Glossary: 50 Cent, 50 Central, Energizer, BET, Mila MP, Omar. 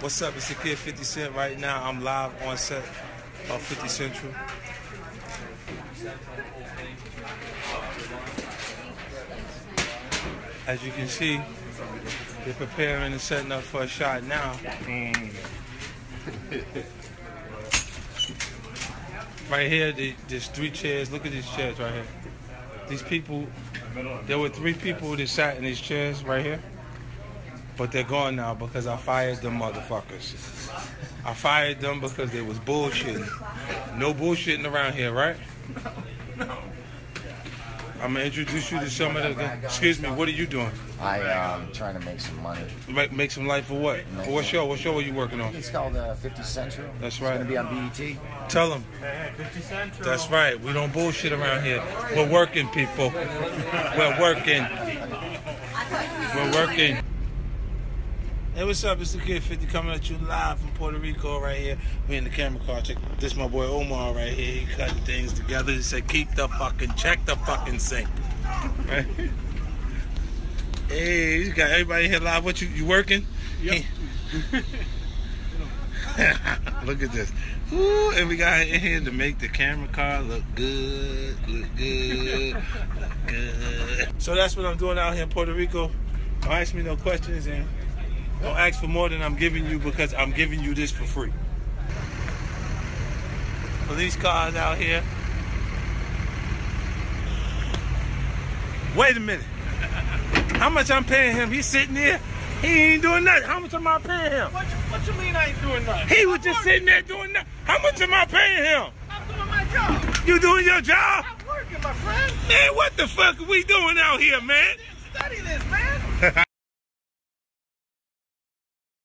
What's up? It's the kid 50 Cent. Right now, I'm live on set of 50 Central. As you can see, they're preparing and setting up for a shot now. Right here, there's three chairs. Look at these chairs right here. These people, there were three people that sat in these chairs right here. But they're gone now because I fired them motherfuckers. I fired them because they was bullshitting. No bullshitting around here, right? No. I'm gonna introduce you to some of the. Excuse me, what are you doing? I am trying to make some money. Make some life for what? For what show? What show are you working on? It's called 50 Central. That's right. It's gonna be on BET. Tell them. 50 Central. That's right. We don't bullshit around here. We're working, people. We're working. We're working. Hey, what's up? It's the Kid 50 coming at you live from Puerto Rico right here. We in the camera car. Check this, my boy Omar right here. He cutting things together. He said, keep the fucking, check the fucking sink. Right? Hey, you got everybody here live. What, you working? Yep. Look at this. Ooh, and we got in here to make the camera car look good, look good, look good. So that's what I'm doing out here in Puerto Rico. Don't ask me no questions and don't ask for more than I'm giving you because I'm giving you this for free. Police cars out here. Wait a minute. How much I'm paying him? He's sitting there. He ain't doing nothing. How much am I paying him? What you mean I ain't doing nothing? He was just sitting there doing nothing. How much am I paying him? I'm doing my job. You doing your job? I'm working, my friend. Man, what the fuck are we doing out here, man? Study this, man.